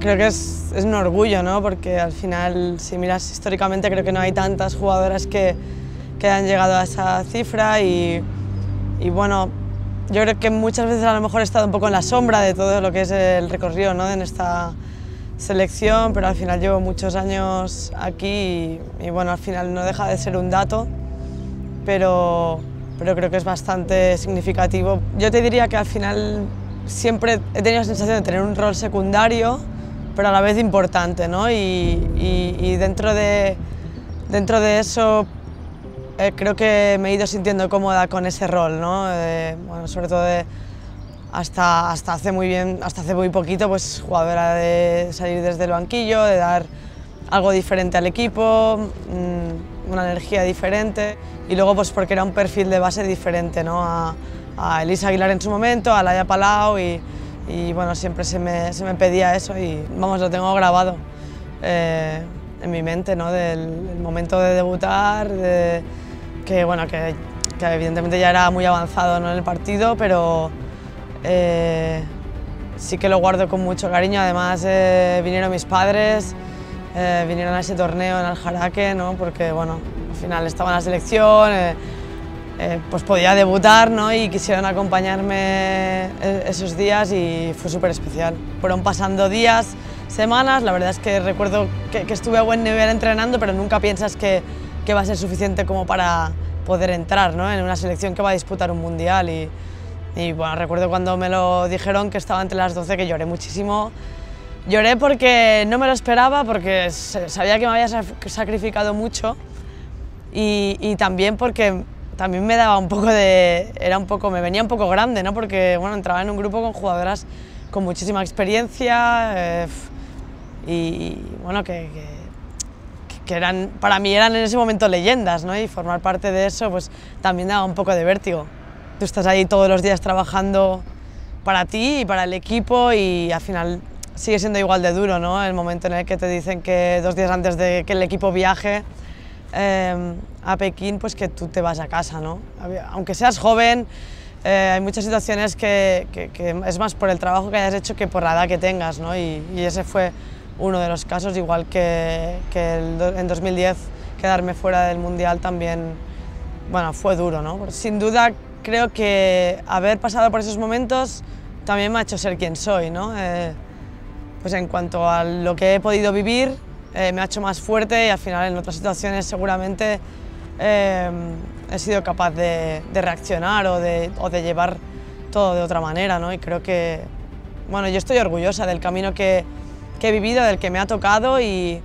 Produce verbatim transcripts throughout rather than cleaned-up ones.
Creo que es, es un orgullo, ¿no? Porque al final, si miras históricamente, creo que no hay tantas jugadoras que, que han llegado a esa cifra y, y bueno, yo creo que muchas veces a lo mejor he estado un poco en la sombra de todo lo que es el recorrido, ¿no? En esta selección, pero al final llevo muchos años aquí y, y bueno, al final no deja de ser un dato, pero, pero creo que es bastante significativo. Yo te diría que al final siempre he tenido la sensación de tener un rol secundario, pero a la vez importante, ¿no? Y, y, y dentro, de, dentro de eso eh, creo que me he ido sintiendo cómoda con ese rol, ¿no? Eh, bueno, sobre todo de, hasta, hasta, hace muy bien, hasta hace muy poquito, pues jugadora de salir desde el banquillo, de dar algo diferente al equipo, una energía diferente, y luego pues porque era un perfil de base diferente, ¿no? A, a Elisa Aguilar en su momento, a Laia Palau y... Y bueno, siempre se me, se me pedía eso y vamos, lo tengo grabado eh, en mi mente, ¿no? Del el momento de debutar, de, que bueno, que, que evidentemente ya era muy avanzado, ¿no? En el partido, pero eh, sí que lo guardo con mucho cariño. Además, eh, vinieron mis padres, eh, vinieron a ese torneo en Aljaraque, ¿no? Porque bueno, al final estaba en la selección, eh, Eh, pues podía debutar, ¿no? Y quisieron acompañarme esos días y fue súper especial. Fueron pasando días, semanas, la verdad es que recuerdo que, que estuve a buen nivel entrenando, pero nunca piensas que, que va a ser suficiente como para poder entrar, ¿no? En una selección que va a disputar un mundial. Y, y bueno, recuerdo cuando me lo dijeron que estaba entre las doce, que lloré muchísimo. Lloré porque no me lo esperaba, porque sabía que me había sacrificado mucho y, y también porque también me daba un poco de... Era un poco, me venía un poco grande, ¿no? Porque bueno, entraba en un grupo con jugadoras con muchísima experiencia eh, y, y bueno, que, que, que eran, para mí eran en ese momento leyendas, ¿no? Y formar parte de eso pues también daba un poco de vértigo. Tú estás ahí todos los días trabajando para ti y para el equipo y al final sigue siendo igual de duro, ¿no? El momento en el que te dicen que dos días antes de que el equipo viaje Eh, a Pekín, pues que tú te vas a casa, ¿no? Aunque seas joven, eh, hay muchas situaciones que, que, que es más por el trabajo que hayas hecho que por la edad que tengas, ¿no? Y, y ese fue uno de los casos, igual que, que el, en dos mil diez quedarme fuera del Mundial también, bueno, fue duro, ¿no? Sin duda creo que haber pasado por esos momentos también me ha hecho ser quien soy, ¿no? Eh, pues en cuanto a lo que he podido vivir, Eh, me ha hecho más fuerte y al final en otras situaciones seguramente eh, he sido capaz de, de reaccionar o de, o de llevar todo de otra manera, ¿no? Y creo que, bueno, yo estoy orgullosa del camino que, que he vivido, del que me ha tocado y,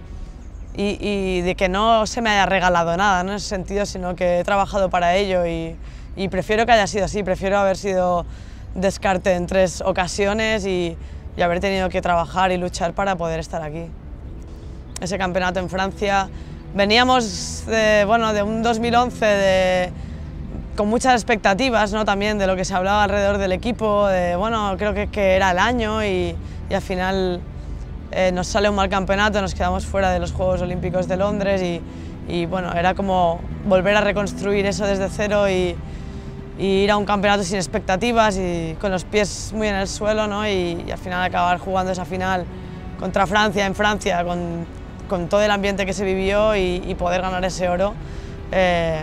y, y de que no se me haya regalado nada, ¿no? En ese sentido, sino que he trabajado para ello y, y prefiero que haya sido así, prefiero haber sido descarte en tres ocasiones y, y haber tenido que trabajar y luchar para poder estar aquí. Ese campeonato en Francia, veníamos de, bueno, de un dos mil once de, con muchas expectativas, ¿no? También de lo que se hablaba alrededor del equipo, de, bueno, creo que, que era el año y, y al final eh, nos sale un mal campeonato, nos quedamos fuera de los Juegos Olímpicos de Londres y, y bueno, era como volver a reconstruir eso desde cero y, y ir a un campeonato sin expectativas y con los pies muy en el suelo, ¿no? y, y al final acabar jugando esa final contra Francia, en Francia, con, con todo el ambiente que se vivió y, y poder ganar ese oro, eh,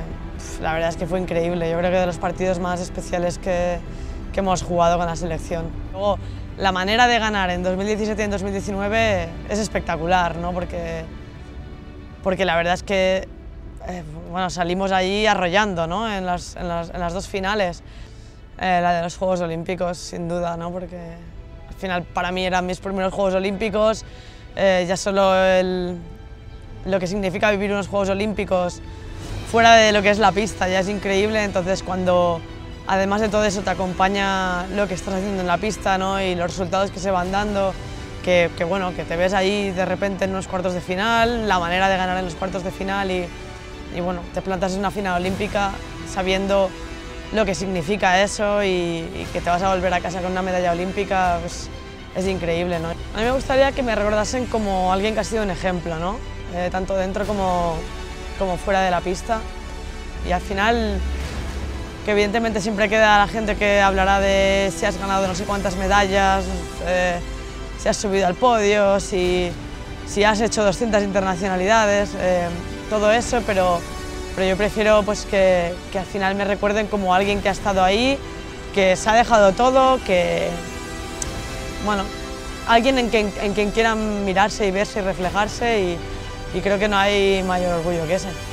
la verdad es que fue increíble. Yo creo que de los partidos más especiales que, que hemos jugado con la selección. Luego, la manera de ganar en dos mil diecisiete y en dos mil diecinueve es espectacular, ¿no? Porque, porque la verdad es que eh, bueno, salimos allí arrollando, ¿no? en, las, en, las, en las dos finales, eh, la de los Juegos Olímpicos, sin duda, ¿no? Porque al final para mí eran mis primeros Juegos Olímpicos, eh, ya solo el, lo que significa vivir unos Juegos Olímpicos fuera de lo que es la pista ya es increíble, entonces cuando además de todo eso te acompaña lo que estás haciendo en la pista, ¿no? Y los resultados que se van dando, que, que bueno, que te ves ahí de repente en unos cuartos de final, la manera de ganar en los cuartos de final y, y bueno, te plantas en una final olímpica sabiendo lo que significa eso y, y que te vas a volver a casa con una medalla olímpica, pues es increíble, ¿no? A mí me gustaría que me recordasen como alguien que ha sido un ejemplo, ¿no? Eh, tanto dentro como, como fuera de la pista. Y al final, que evidentemente siempre queda la gente que hablará de si has ganado no sé cuántas medallas, eh, si has subido al podio, si, si has hecho doscientas internacionalidades, eh, todo eso, pero, pero yo prefiero pues, que, que al final me recuerden como alguien que ha estado ahí, que se ha dejado todo, que, bueno, alguien en quien, en quien quieran mirarse y verse y reflejarse, y, y creo que no hay mayor orgullo que ese.